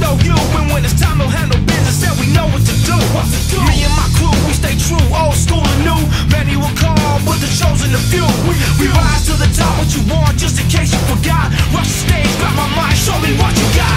know you, and when it's time to handle business, then we know what to do. Me and my crew, we stay true, old school and new. Many will call, but the chosen the few. We rise to the top, what you want, just in case you forgot. Rush the stage, grab my mind, show me what you got.